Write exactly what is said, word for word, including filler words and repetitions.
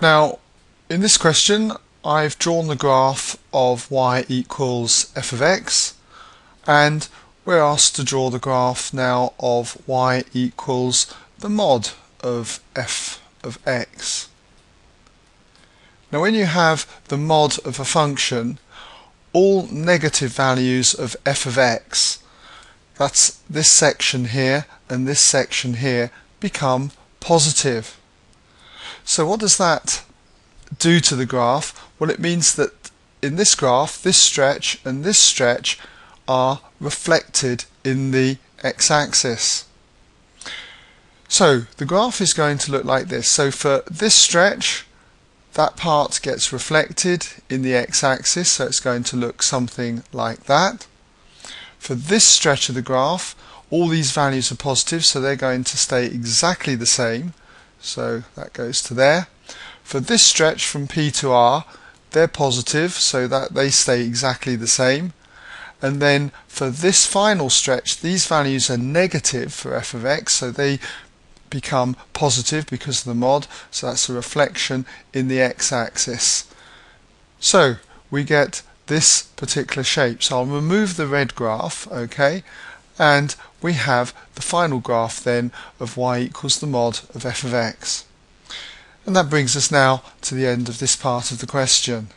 Now, in this question, I've drawn the graph of y equals f of x, and we're asked to draw the graph now of y equals the mod of f of x. Now, when you have the mod of a function, all negative values of f of x, that's this section here and this section here, become positive. So what does that do to the graph? Well, it means that in this graph, this stretch and this stretch are reflected in the x-axis. So the graph is going to look like this. So for this stretch, that part gets reflected in the x-axis, so it's going to look something like that. For this stretch of the graph, all these values are positive, so they're going to stay exactly the same. So that goes to there. For this stretch from P to R, they're positive, so that they stay exactly the same. And then for this final stretch, these values are negative for f of x, so they become positive because of the mod, so that's a reflection in the x-axis. So we get this particular shape. So I'll remove the red graph, okay, and we have the final graph then of y equals the mod of f of x. And that brings us now to the end of this part of the question.